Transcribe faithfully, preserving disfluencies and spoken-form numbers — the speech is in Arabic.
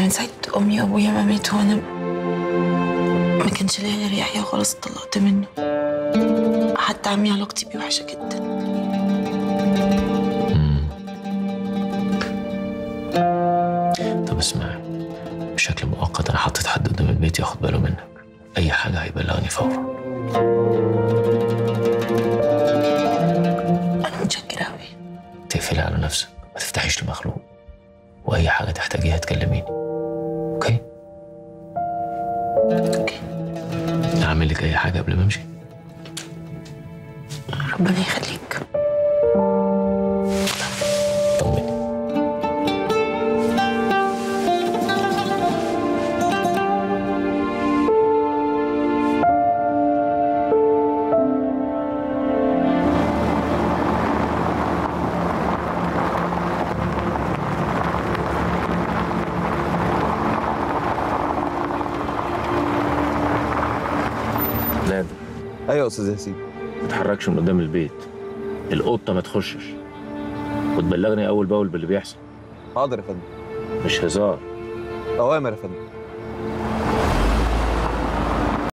من ساعة أمي وأبويا ما ماتوا وأنا ما كانش ليا غير يحيى وخلاص اتطلقت منه. حتى عمي علاقتي بيه وحشة جدا. طب اسمعي، بشكل مؤقت أنا حطيت حد قدام البيت ياخد باله منك، أي حاجة هيبلغني فورا. أنا متشكرة أوي. تقفلي على نفسك، ما تفتحيش لمخلوق، وأي حاجة تحتاجيها تكلميني، أوكي؟ أوكي. أعمل لك أي حاجة قبل ما أمشي؟ ربنا يخليك. ايوه يا استاذ ياسين. ما تتحركش من قدام البيت، القطه ما تخشش، وتبلغني اول باول باللي بيحصل. حاضر يا فندم. مش هزار، اوامر يا فندم.